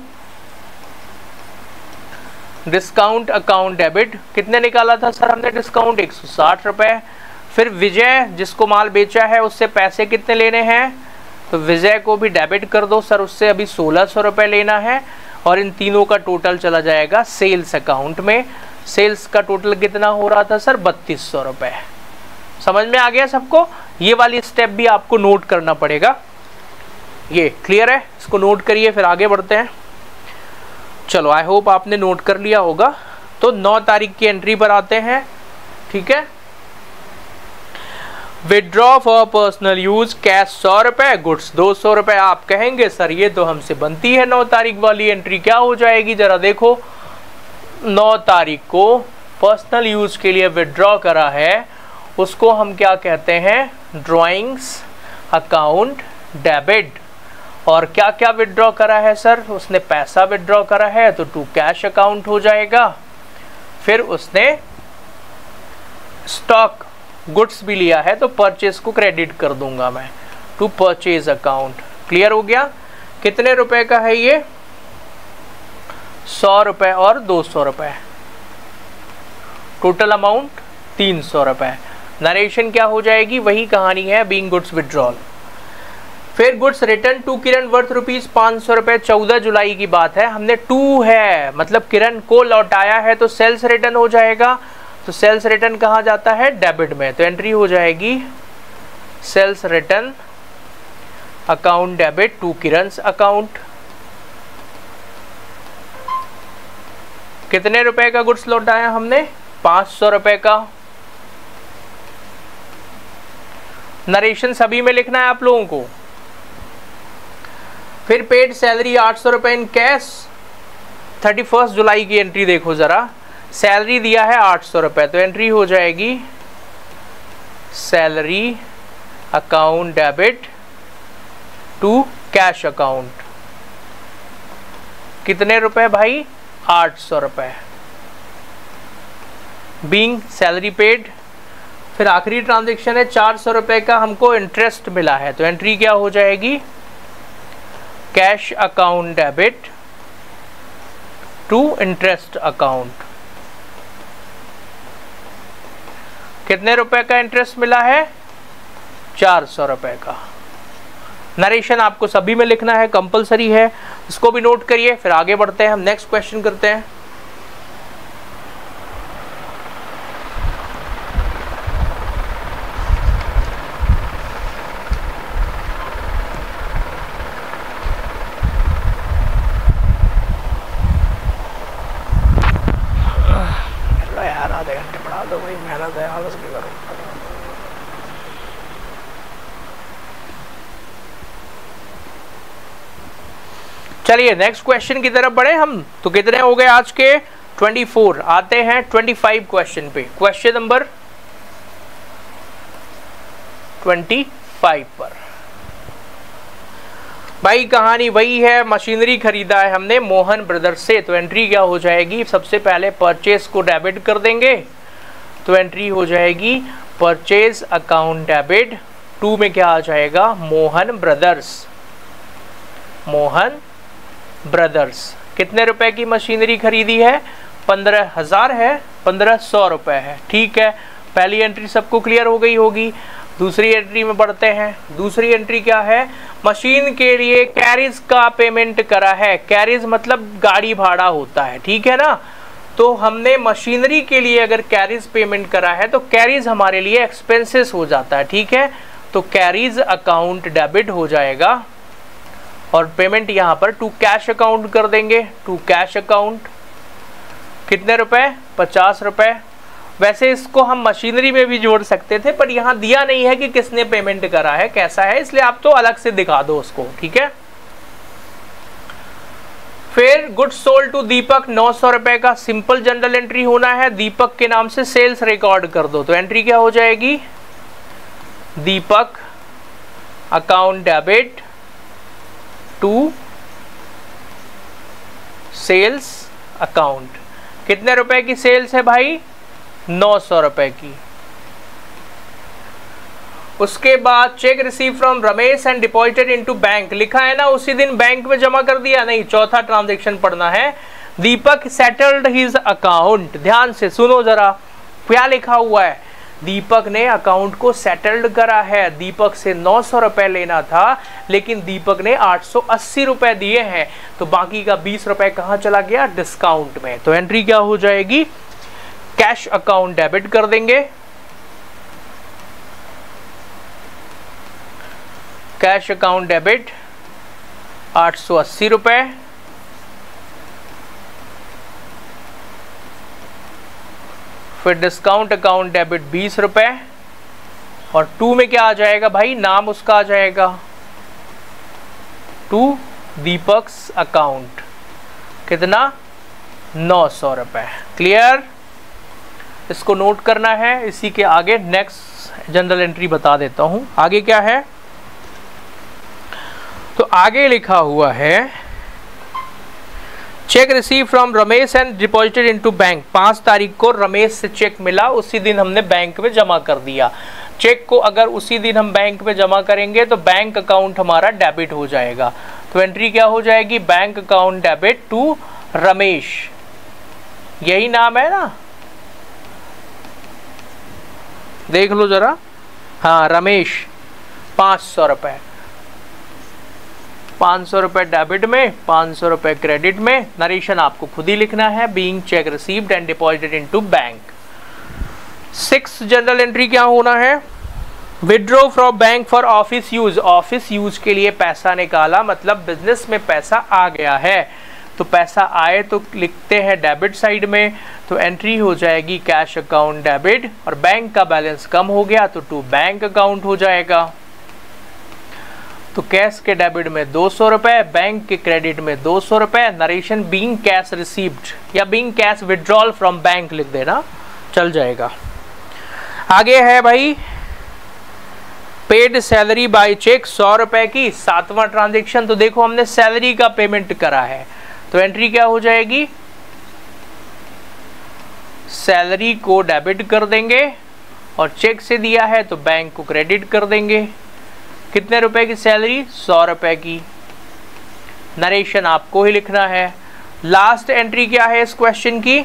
डिस्काउंट अकाउंट डेबिट। कितने निकाला था सर हमने डिस्काउंट, 160 रुपये। फिर विजय जिसको माल बेचा है उससे पैसे कितने लेने हैं, तो विजय को भी डेबिट कर दो सर, उससे अभी 1600 रुपये लेना है और इन तीनों का टोटल चला जाएगा सेल्स अकाउंट में। सेल्स का टोटल कितना हो रहा था सर? 3200 रुपये। समझ में आ गया सबको? ये वाली स्टेप भी आपको नोट करना पड़ेगा। ये क्लियर है? इसको नोट करिए फिर आगे बढ़ते हैं। चलो आई होप आपने नोट कर लिया होगा। तो 9 तारीख की एंट्री पर आते हैं, ठीक है। Withdraw for personal use cash 100 रुपये, गुड्स 200 रुपये। आप कहेंगे सर ये तो हमसे बनती है, 9 तारीख वाली एंट्री क्या हो जाएगी? जरा देखो, 9 तारीख को पर्सनल यूज के लिए विड्रॉ करा है, उसको हम क्या कहते हैं? Drawings account debit. और क्या क्या विड्रॉ करा है सर? उसने पैसा विड्रॉ करा है तो टू कैश अकाउंट हो जाएगा। फिर उसने स्टॉक गुड्स भी लिया है तो परचेज को क्रेडिट कर दूंगा मैं, टू परचेज अकाउंट। क्लियर हो गया? कितने रुपए का है ये? 100 रुपये और 200 रुपये, टोटल अमाउंट 300 रुपये। नरेशन क्या हो जाएगी? वही कहानी है, बीइंग गुड्स विड्रॉल। फिर goods return to Kiran worth rupees 500 रुपये। 14 जुलाई की बात है, हमने टू है मतलब किरण को लौटाया है तो सेल्स रिटर्न हो जाएगा। तो सेल्स रिटर्न कहाँ जाता है? डेबिट में। तो एंट्री हो जाएगी sales return account debit to Kiran's account. कितने रुपए का गुड्स लौटाया हमने? 500 रुपए का। नरेशन सभी में लिखना है आप लोगों को। फिर पेड सैलरी 800 रुपये इन कैश। 31 जुलाई की एंट्री देखो जरा, सैलरी दिया है 800 रुपये तो एंट्री हो जाएगी salary account debit to cash account. कितने रुपए भाई? 800 रुपये बीइंग सैलरी पेड। फिर आखिरी ट्रांजैक्शन है 400 रुपये का, हमको इंटरेस्ट मिला है तो एंट्री क्या हो जाएगी? Cash account debit to interest account. कितने रुपए का इंटरेस्ट मिला है? 400 रुपये का। नरेशन आपको सभी में लिखना है, कंपलसरी है, इसको भी नोट करिए फिर आगे बढ़ते हैं। हम नेक्स्ट क्वेश्चन करते हैं। चलिए नेक्स्ट क्वेश्चन की तरफ बढ़े हम। तो कितने हो गए आज के? 24। आते हैं 25 क्वेश्चन पे। क्वेश्चन नंबर 25 पर भाई कहानी वही है, मशीनरी खरीदा है हमने मोहन ब्रदर्स से तो एंट्री क्या हो जाएगी? सबसे पहले परचेज को डेबिट कर देंगे तो एंट्री हो जाएगी परचेज अकाउंट डेबिट टू में क्या आ जाएगा? मोहन ब्रदर्स। मोहन ब्रदर्स कितने रुपए की मशीनरी खरीदी है? 15,000 है, 1500 रुपये है, ठीक है। पहली एंट्री सबको क्लियर हो गई होगी। दूसरी एंट्री में बढ़ते हैं। दूसरी एंट्री क्या है? मशीन के लिए कैरिज का पेमेंट करा है। कैरिज मतलब गाड़ी भाड़ा होता है, ठीक है ना। तो हमने मशीनरी के लिए अगर कैरिज पेमेंट करा है तो कैरिज हमारे लिए एक्सपेंसेस हो जाता है, ठीक है। तो कैरिज अकाउंट डेबिट हो जाएगा और पेमेंट यहाँ पर टू कैश अकाउंट कर देंगे, टू कैश अकाउंट। कितने रुपए? 50 रुपये। वैसे इसको हम मशीनरी में भी जोड़ सकते थे पर यहाँ दिया नहीं है कि किसने पेमेंट करा है, कैसा है, इसलिए आप तो अलग से दिखा दो उसको, ठीक है। फिर गुड्स सोल्ड टू दीपक 900 रुपये का, सिंपल जनरल एंट्री होना है। दीपक के नाम से सेल्स रिकॉर्ड कर दो तो एंट्री क्या हो जाएगी? Deepak account debit to sales account. कितने रुपए की सेल्स है भाई? 900 रुपये की। उसके बाद cheque receive from Ramesh and deposited into bank लिखा है ना, उसी दिन बैंक में जमा कर दिया नहीं। चौथा ट्रांजैक्शन पढ़ना है, दीपक सेटल्ड हिज अकाउंट। ध्यान से सुनो जरा क्या लिखा हुआ है, दीपक ने अकाउंट को सेटल्ड करा है। दीपक से 900 रुपए लेना था लेकिन दीपक ने 880 रुपए दिए हैं, तो बाकी का 20 रुपए कहाँ चला गया? डिस्काउंट में। तो एंट्री क्या हो जाएगी? कैश अकाउंट डेबिट कर देंगे, कैश अकाउंट डेबिट 880 रुपए। फिर डिस्काउंट अकाउंट डेबिट 20 रुपए और 2 में क्या आ जाएगा भाई? नाम उसका आ जाएगा 2 दीपक्स अकाउंट। कितना? 900 रुपए। क्लियर? इसको नोट करना है। इसी के आगे नेक्स्ट जनरल एंट्री बता देता हूं आगे क्या है। तो आगे लिखा हुआ है cheque receive from Ramesh and deposited into bank. 5 तारीख को रमेश से चेक मिला, उसी दिन हमने बैंक में जमा कर दिया। चेक को अगर उसी दिन हम बैंक में जमा करेंगे तो बैंक अकाउंट हमारा डेबिट हो जाएगा। तो एंट्री क्या हो जाएगी? Bank account debit to Ramesh. यही नाम है ना, देख लो जरा। हाँ, रमेश 500 रुपए, 500 रुपए डेबिट में, 500 रुपए क्रेडिट में। नरेशन आपको खुद ही लिखना है, being cheque received and deposited into bank. 6 journal entry क्या होना है? Withdraw from bank for office use. Office use के लिए पैसा निकाला, मतलब बिजनेस में पैसा आ गया है। तो पैसा आए तो लिखते हैं डेबिट साइड में, तो एंट्री हो जाएगी कैश अकाउंट डेबिट और बैंक का बैलेंस कम हो गया तो टू बैंक अकाउंट हो जाएगा। तो कैश के डेबिट में 200 रुपए, बैंक के क्रेडिट में 200 रुपए। नरेशन बीइंग कैश रिसीव्ड या being cash withdrawal from bank लिख देना, चल जाएगा। आगे है भाई पेड सैलरी बाय चेक 100 रुपए की 7वां ट्रांजैक्शन। तो देखो हमने सैलरी का पेमेंट करा है, तो एंट्री क्या हो जाएगी? सैलरी को डेबिट कर देंगे और चेक से दिया है तो बैंक को क्रेडिट कर देंगे। कितने रुपए की सैलरी? 100 रुपए की। नरेशन आपको ही लिखना है। लास्ट एंट्री क्या है इस क्वेश्चन की?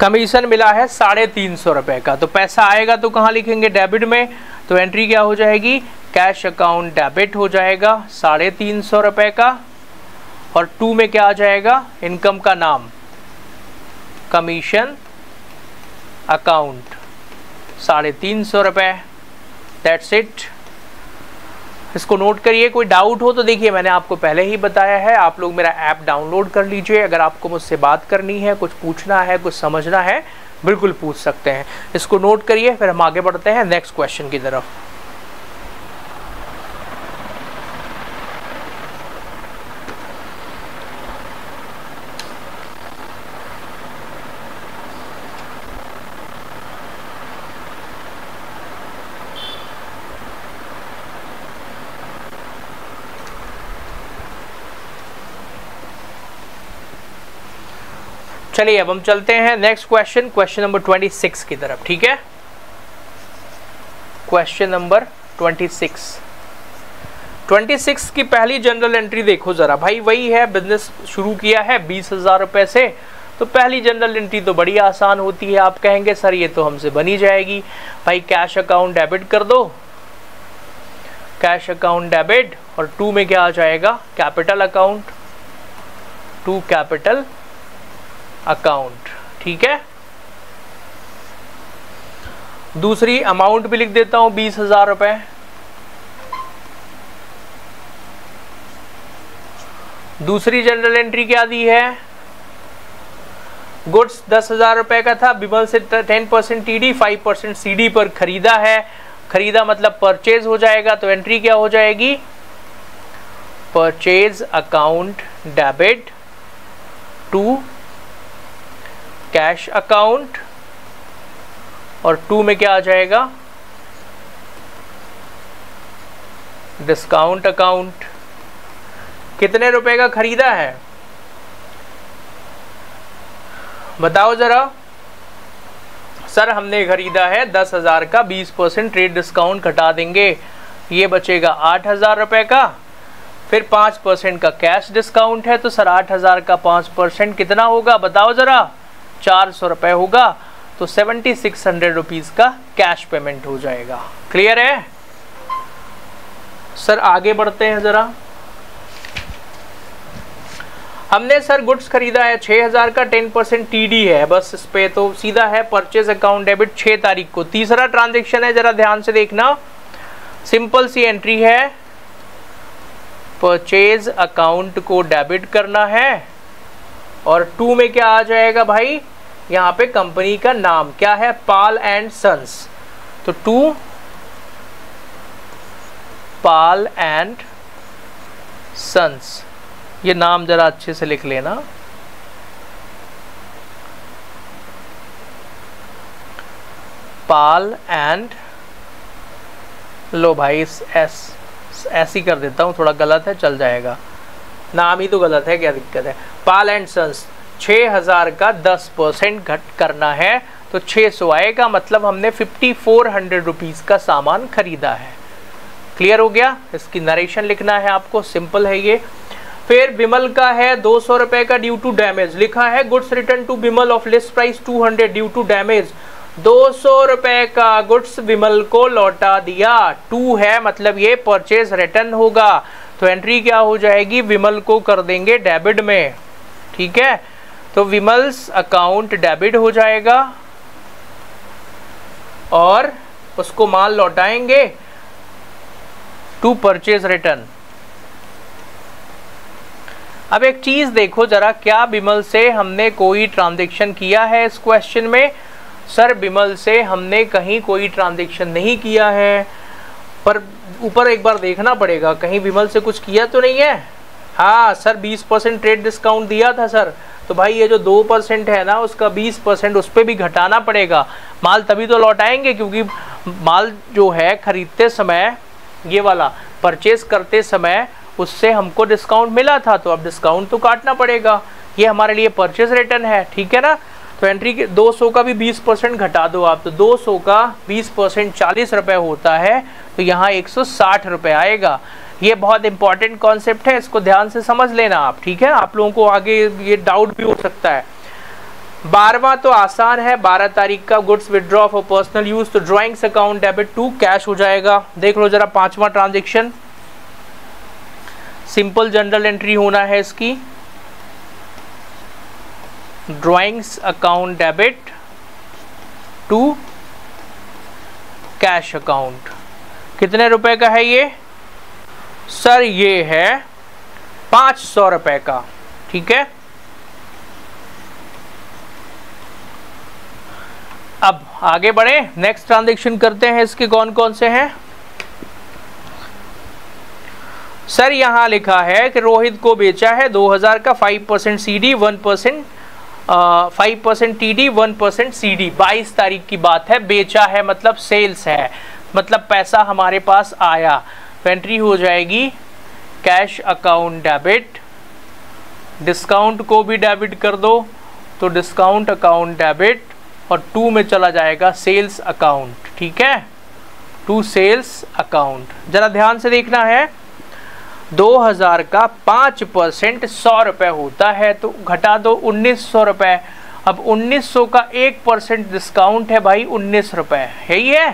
कमीशन मिला है 350 रुपए का, तो पैसा आएगा तो कहाँ लिखेंगे? डेबिट में। तो एंट्री क्या हो जाएगी? कैश अकाउंट डेबिट हो जाएगा 350 रुपए का और 2 में क्या आ जाएगा? इनकम का नाम, कमीशन अकाउंट 350 रुपए। That's it. इसको नोट करिए। कोई डाउट हो तो देखिए मैंने आपको पहले ही बताया है, आप लोग मेरा ऐप डाउनलोड कर लीजिए। अगर आपको मुझसे बात करनी है, कुछ पूछना है, कुछ समझना है, बिल्कुल पूछ सकते हैं। इसको नोट करिए, फिर हम आगे बढ़ते हैं नेक्स्ट क्वेश्चन की तरफ। चलिए अब हम चलते हैं नेक्स्ट क्वेश्चन, क्वेश्चन नंबर 26 की तरफ। ठीक है, क्वेश्चन नंबर 26। 26 की पहली जनरल एंट्री देखो जरा भाई, वही है बिजनेस शुरू किया है 20,000 रुपए से। तो पहली जनरल एंट्री तो बड़ी आसान होती है। आप कहेंगे सर ये तो हमसे बनी जाएगी। भाई कैश अकाउंट डेबिट कर दो, कैश अकाउंट डेबिट और 2 में क्या आ जाएगा? Capital account, 2 capital account. ठीक है, दूसरी अमाउंट भी लिख देता हूं 20,000 रुपए। दूसरी जनरल एंट्री क्या दी है? गुड्स 10,000 रुपए का था, विमल से 10% टीडी 5% सीडी पर खरीदा है। खरीदा मतलब परचेज हो जाएगा। तो एंट्री क्या हो जाएगी? Purchase account debit to cash account और 2 में क्या आ जाएगा? Discount account. कितने रुपए का खरीदा है बताओ जरा। सर हमने खरीदा है 10,000 का, 20% ट्रेड डिस्काउंट घटा देंगे, ये बचेगा 8,000 रुपए का। फिर 5% का कैश डिस्काउंट है, तो सर 8,000 का 5% कितना होगा बताओ जरा? 400 रुपये होगा तो 7600 रुपीज़ का कैश पेमेंट हो जाएगा। क्लियर है सर? आगे बढ़ते हैं ज़रा। हमने सर गुड्स खरीदा है 6000 का, 10% टीडी है बस इस पे, तो सीधा है परचेज अकाउंट डेबिट 6 तारीख को। तीसरा ट्रांजेक्शन है, ज़रा ध्यान से देखना, सिंपल सी एंट्री है, परचेज अकाउंट को डेबिट करना है और 2 में क्या आ जाएगा भाई, यहाँ पे कंपनी का नाम क्या है, पाल एंड सन्स, तो 2 पाल एंड सन्स, ये नाम जरा अच्छे से लिख लेना। पाल एंड, लो भाई एस ऐसी कर देता हूँ, थोड़ा गलत है, चल जाएगा, नाम ही तो गलत है, क्या दिक्कत है। पाल एंड सन्स 6000 का 10% घट करना है तो 600 आएगा, मतलब हमने 5400 रुपीज़ का सामान खरीदा है। क्लियर हो गया? इसकी नरेशन लिखना है आपको, सिंपल है ये। फिर विमल का है 200 रुपये का ड्यू टू डैमेज, लिखा है goods return to Vimal of list price 200 due to damage, 200 रुपये का गुड्स विमल को लौटा दिया, 2 है मतलब ये परचेज रिटर्न होगा, तो एंट्री क्या हो जाएगी, विमल को कर देंगे डेबिट में, ठीक है, तो विमल्स अकाउंट डेबिट हो जाएगा और उसको माल लौटाएंगे टू परचेज रिटर्न। अब एक चीज देखो जरा, क्या विमल से हमने कोई ट्रांजैक्शन किया है इस क्वेश्चन में? सर विमल से हमने कहीं कोई ट्रांजैक्शन नहीं किया है, पर ऊपर एक बार देखना पड़ेगा कहीं विमल से कुछ किया तो नहीं है। हाँ सर 20% ट्रेड डिस्काउंट दिया था सर, तो भाई ये जो 2% है ना उसका 20% उस पर भी घटाना पड़ेगा, माल तभी तो लौटाएंगे, क्योंकि माल जो है खरीदते समय ये वाला परचेज करते समय उससे हमको डिस्काउंट मिला था, तो अब डिस्काउंट तो काटना पड़ेगा, ये हमारे लिए परचेज रिटर्न है, ठीक है ना। तो एंट्री के 200 का भी 20% घटा दो आप, तो 200 का 20% 40 रुपये होता है, तो यहाँ 160 रुपये आएगा। ये बहुत इंपॉर्टेंट कॉन्सेप्ट है, इसको ध्यान से समझ लेना आप, ठीक है। आप लोगों को आगे ये डाउट भी हो सकता है। 12वां तो आसान है, 12 तारीख का goods withdraw for personal use, तो drawings account debit to cash हो जाएगा। देख लो जरा 5वां ट्रांजेक्शन, सिंपल जनरल एंट्री होना है इसकी, drawings account debit to cash account. कितने रुपए का है ये सर? ये है 500 रुपये का, ठीक है। अब आगे बढ़े, नेक्स्ट ट्रांजैक्शन करते हैं, इसके कौन कौन से हैं? सर यहाँ लिखा है कि रोहित को बेचा है 2000 का 5% सीडी 1% 5% टीडी 1% सीडी, 22 तारीख की बात है, बेचा है मतलब सेल्स है, मतलब पैसा हमारे पास आया, तो एंट्री हो जाएगी कैश अकाउंट डेबिट, डिस्काउंट को भी डेबिट कर दो तो डिस्काउंट अकाउंट डेबिट और 2 में चला जाएगा सेल्स अकाउंट, ठीक है, टू सेल्स अकाउंट। ज़रा ध्यान से देखना है, 2000 का 5% 100 रुपये होता है, तो घटा दो 1900 रुपये। अब 1900 का 1% डिस्काउंट है भाई 19 रुपये, यही है,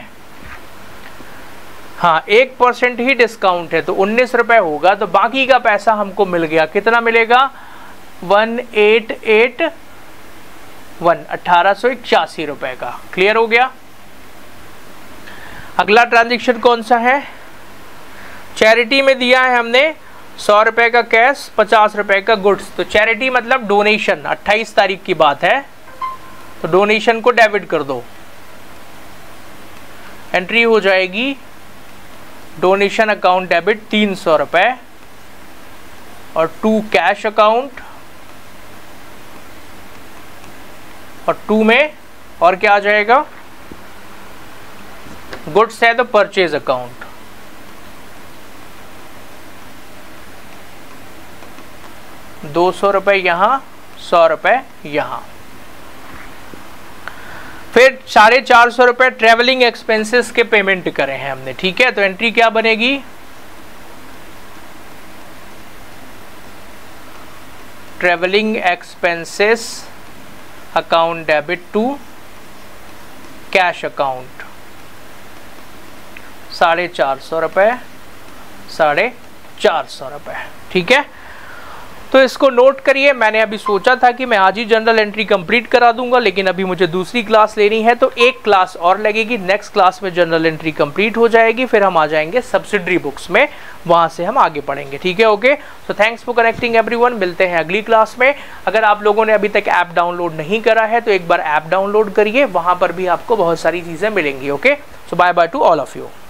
हाँ 1% ही डिस्काउंट है, तो 19 रुपये होगा, तो बाकी का पैसा हमको मिल गया, कितना मिलेगा 1881 रुपये का। क्लियर हो गया? अगला ट्रांजैक्शन कौन सा है? चैरिटी में दिया है हमने 100 रुपये का कैश, 50 रुपये का गुड्स, तो चैरिटी मतलब डोनेशन, 28 तारीख की बात है, तो डोनेशन को डेबिट कर दो, एंट्री हो जाएगी डोनेशन अकाउंट डेबिट 300 रुपये और 2 कैश अकाउंट और 2 में और क्या आ जाएगा, गुड्स है तो परचेज अकाउंट। दो 200 रुपये यहाँ, 100 रुपये यहाँ। फिर 450 रुपये ट्रेवलिंग एक्सपेंसेस के पेमेंट करे हैं हमने, ठीक है, तो एंट्री क्या बनेगी, travelling expenses account debit to cash account 450 रुपये। ठीक है, तो इसको नोट करिए। मैंने अभी सोचा था कि मैं आज ही जनरल एंट्री कंप्लीट करा दूंगा, लेकिन अभी मुझे दूसरी क्लास लेनी है तो एक क्लास और लगेगी। नेक्स्ट क्लास में जनरल एंट्री कंप्लीट हो जाएगी, फिर हम आ जाएंगे सब्सिडरी बुक्स में, वहाँ से हम आगे पढ़ेंगे। ठीक है, okay. So thanks for connecting everyone, मिलते हैं अगली क्लास में। अगर आप लोगों ने अभी तक ऐप डाउनलोड नहीं करा है तो एक बार ऐप डाउनलोड करिए, वहाँ पर भी आपको बहुत सारी चीज़ें मिलेंगी। Okay, so bye bye to all of you.